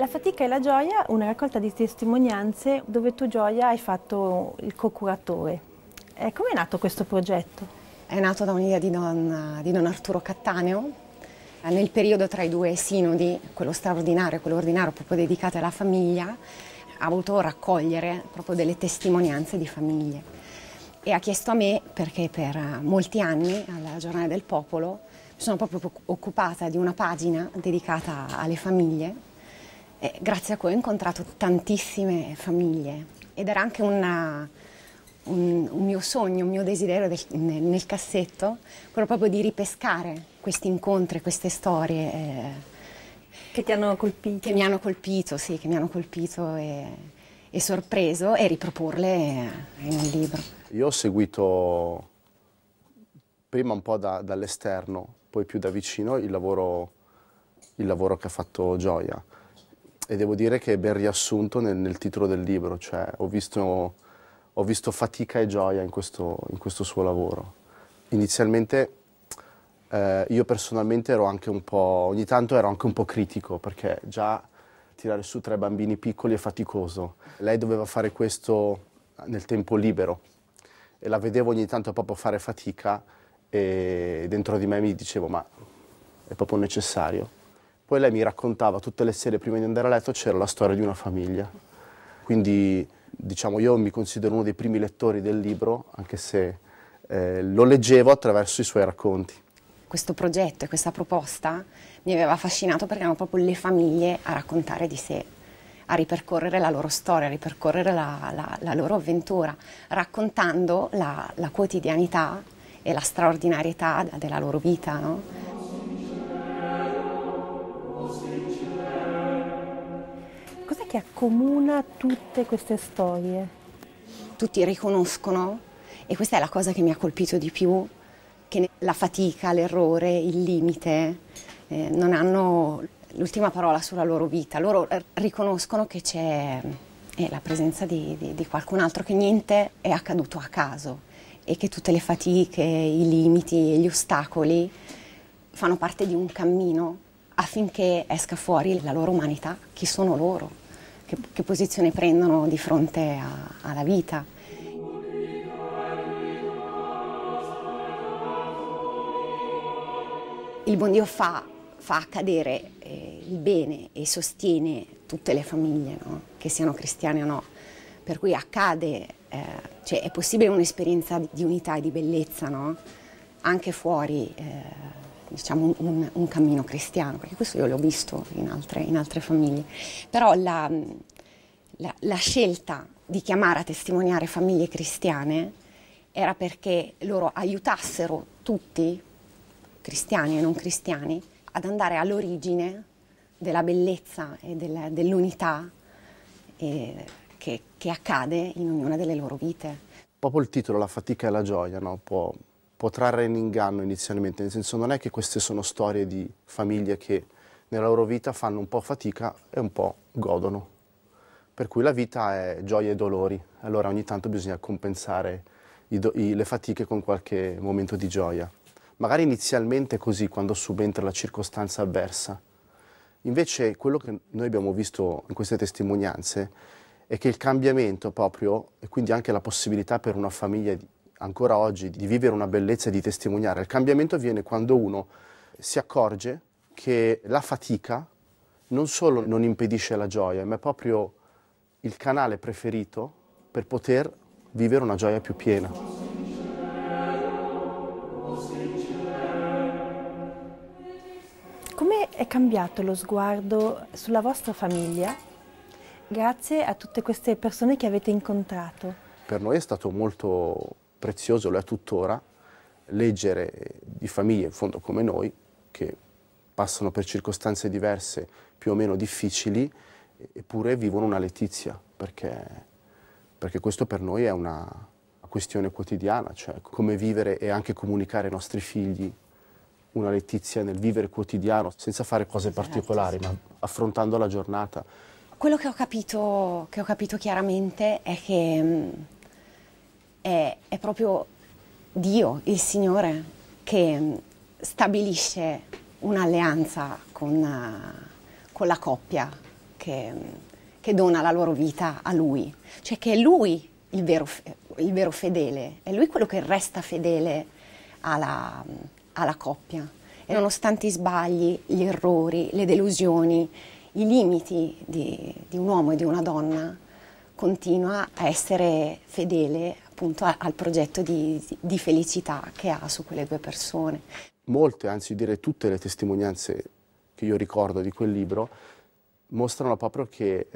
La fatica e la gioia, una raccolta di testimonianze dove tu, Gioia, hai fatto il co-curatore. Come è nato questo progetto? È nato da un'idea di don Arturo Cattaneo, nel periodo tra i due sinodi, quello straordinario e quello ordinario, proprio dedicati alla famiglia. Ha voluto raccogliere proprio delle testimonianze di famiglie e ha chiesto a me, perché per molti anni al Giornale del Popolo mi sono proprio occupata di una pagina dedicata alle famiglie, e grazie a cui ho incontrato tantissime famiglie, ed era anche un mio sogno, un mio desiderio nel cassetto, quello proprio di ripescare questi incontri, queste storie. Che ti hanno colpito? Che mi hanno colpito, sì, che mi hanno colpito e sorpreso, e riproporle in un libro. Io ho seguito prima un po' dall'esterno, poi più da vicino il lavoro che ha fatto Gioia. E devo dire che è ben riassunto nel titolo del libro, cioè ho visto fatica e gioia in questo suo lavoro. Inizialmente io personalmente ero anche un po', ogni tanto ero anche un po' critico, perché già tirare su 3 bambini piccoli è faticoso. Lei doveva fare questo nel tempo libero e la vedevo ogni tanto proprio fare fatica e dentro di me mi dicevo ma è proprio necessario. Poi lei mi raccontava tutte le sere prima di andare a letto, c'era la storia di una famiglia. Quindi diciamo io mi considero uno dei primi lettori del libro, anche se lo leggevo attraverso i suoi racconti. Questo progetto e questa proposta mi aveva affascinato perché erano proprio le famiglie a raccontare di sé, a ripercorrere la loro storia, a ripercorrere la loro avventura, raccontando la quotidianità e la straordinarietà della loro vita, no? Che accomuna tutte queste storie? Tutti riconoscono, e questa è la cosa che mi ha colpito di più, che la fatica, l'errore, il limite non hanno l'ultima parola sulla loro vita. Loro riconoscono che c'è la presenza di qualcun altro, che niente è accaduto a caso e che tutte le fatiche, i limiti e gli ostacoli fanno parte di un cammino affinché esca fuori la loro umanità, chi sono loro. Che posizione prendono di fronte alla vita. Il buon Dio fa accadere il bene e sostiene tutte le famiglie, no? Che siano cristiane o no, per cui accade, cioè è possibile un'esperienza di unità e di bellezza, no? Anche fuori diciamo un cammino cristiano, perché questo io l'ho visto in altre famiglie. Però la scelta di chiamare a testimoniare famiglie cristiane era perché loro aiutassero tutti, cristiani e non cristiani, ad andare all'origine della bellezza e dell'unità che accade in ognuna delle loro vite. Proprio il titolo, La fatica e la gioia, no? Può trarre in inganno inizialmente, nel senso non è che queste sono storie di famiglie che nella loro vita fanno un po' fatica e un po' godono, per cui la vita è gioia e dolori, allora ogni tanto bisogna compensare le fatiche con qualche momento di gioia. Magari inizialmente è così quando subentra la circostanza avversa, invece quello che noi abbiamo visto in queste testimonianze è che il cambiamento proprio, e quindi anche la possibilità per una famiglia di ancora oggi di vivere una bellezza e di testimoniare. Il cambiamento avviene quando uno si accorge che la fatica non solo non impedisce la gioia, ma è proprio il canale preferito per poter vivere una gioia più piena. Come è cambiato lo sguardo sulla vostra famiglia grazie a tutte queste persone che avete incontrato? Per noi è stato molto prezioso, lo è tuttora, leggere di famiglie in fondo come noi, che passano per circostanze diverse, più o meno difficili, eppure vivono una letizia, perché questo per noi è una questione quotidiana, cioè come vivere e anche comunicare ai nostri figli una letizia nel vivere quotidiano, senza fare cose particolari, ma affrontando la giornata. Quello che ho capito chiaramente è che è proprio Dio, il Signore, che stabilisce un'alleanza con la coppia, che dona la loro vita a lui, cioè che è lui il vero fedele, è lui quello che resta fedele alla coppia, e nonostante i sbagli, gli errori, le delusioni, i limiti di un uomo e di una donna, continua a essere fedele appunto al progetto di felicità che ha su quelle due persone. Molte, anzi direi tutte le testimonianze che io ricordo di quel libro mostrano proprio che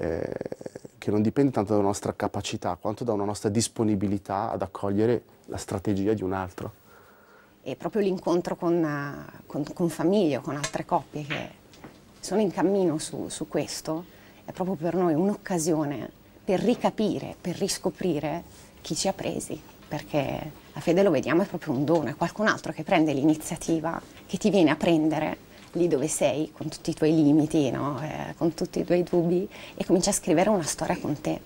non dipende tanto dalla nostra capacità quanto da una nostra disponibilità ad accogliere la strategia di un altro. E proprio l'incontro con famiglie, con altre coppie che sono in cammino su questo, è proprio per noi un'occasione per ricapire, per riscoprire chi ci ha presi, perché la fede, lo vediamo, è proprio un dono, è qualcun altro che prende l'iniziativa, che ti viene a prendere lì dove sei, con tutti i tuoi limiti, no? Con tutti i tuoi dubbi, e comincia a scrivere una storia con te.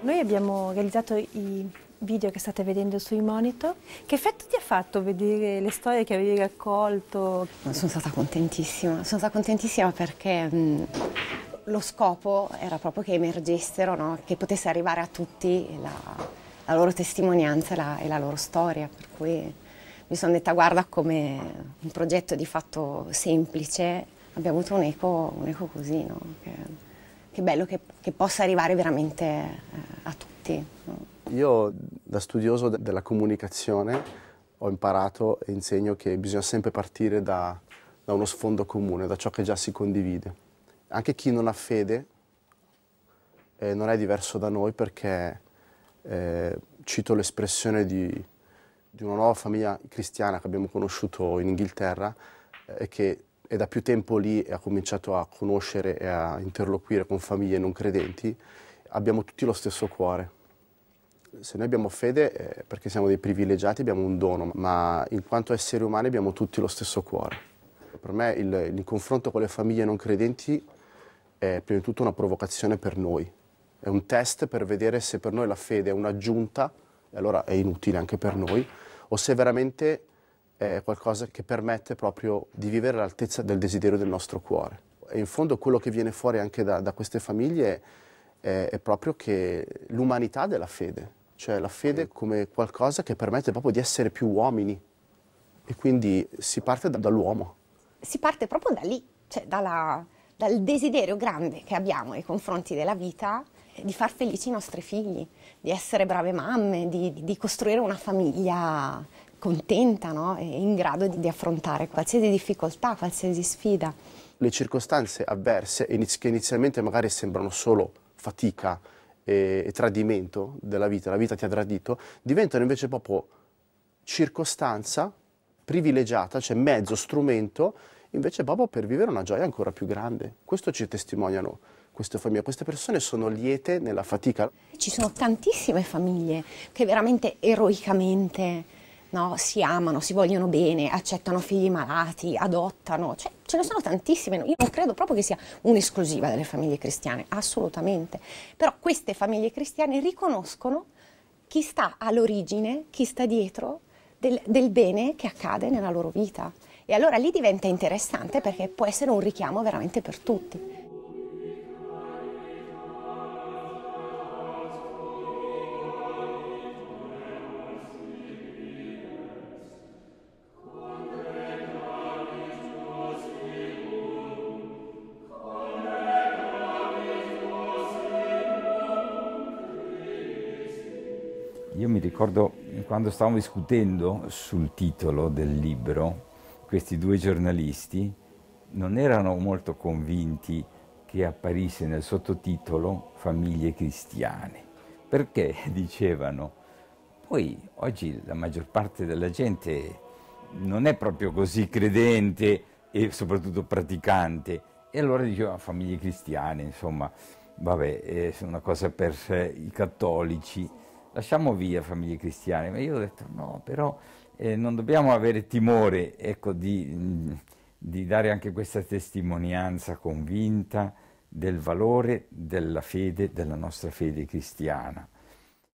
Noi abbiamo realizzato i video che state vedendo sui monitor. Che effetto ti ha fatto vedere le storie che avevi raccolto? Sono stata contentissima, perché lo scopo era proprio che emergessero, no? Che potesse arrivare a tutti la loro testimonianza e la loro storia, per cui mi sono detta: guarda, come un progetto di fatto semplice abbia avuto un eco così, no? Che bello che possa arrivare veramente a tutti. Io, da studioso della comunicazione, ho imparato e insegno che bisogna sempre partire da uno sfondo comune, da ciò che già si condivide. Anche chi non ha fede non è diverso da noi, perché cito l'espressione di una nuova famiglia cristiana che abbiamo conosciuto in Inghilterra, che è da più tempo lì e ha cominciato a conoscere e a interloquire con famiglie non credenti. Abbiamo tutti lo stesso cuore. Se noi abbiamo fede è perché siamo dei privilegiati, abbiamo un dono, ma in quanto esseri umani abbiamo tutti lo stesso cuore. Per me il confronto con le famiglie non credenti è prima di tutto una provocazione per noi, è un test per vedere se per noi la fede è un'aggiunta, e allora è inutile anche per noi, o se veramente è qualcosa che permette proprio di vivere all'altezza del desiderio del nostro cuore. E in fondo quello che viene fuori anche da queste famiglie è proprio che l'umanità della fede, cioè la fede come qualcosa che permette proprio di essere più uomini, e quindi si parte dall'uomo. Si parte proprio da lì, cioè dal desiderio grande che abbiamo nei confronti della vita di far felici i nostri figli, di essere brave mamme, di costruire una famiglia contenta, no? E in grado di affrontare qualsiasi difficoltà, qualsiasi sfida. Le circostanze avverse, che inizialmente magari sembrano solo fatica e tradimento della vita, la vita ti ha tradito, diventano invece proprio circostanza privilegiata, cioè mezzo, strumento, invece proprio per vivere una gioia ancora più grande. Questo ci testimoniano queste famiglie, queste persone sono liete nella fatica. Ci sono tantissime famiglie che veramente eroicamente, no, si amano, si vogliono bene, accettano figli malati, adottano, cioè, ce ne sono tantissime. Io non credo proprio che sia un'esclusiva delle famiglie cristiane, assolutamente, però queste famiglie cristiane riconoscono chi sta all'origine, chi sta dietro del bene che accade nella loro vita, e allora lì diventa interessante, perché può essere un richiamo veramente per tutti. Io mi ricordo quando stavamo discutendo sul titolo del libro, questi due giornalisti non erano molto convinti che apparisse nel sottotitolo famiglie cristiane, perché dicevano, poi oggi la maggior parte della gente non è proprio così credente e soprattutto praticante, e allora diceva famiglie cristiane, insomma, vabbè, è una cosa per i cattolici. Lasciamo via famiglie cristiane, ma io ho detto no, però non dobbiamo avere timore, ecco, di dare anche questa testimonianza convinta del valore della fede, della nostra fede cristiana.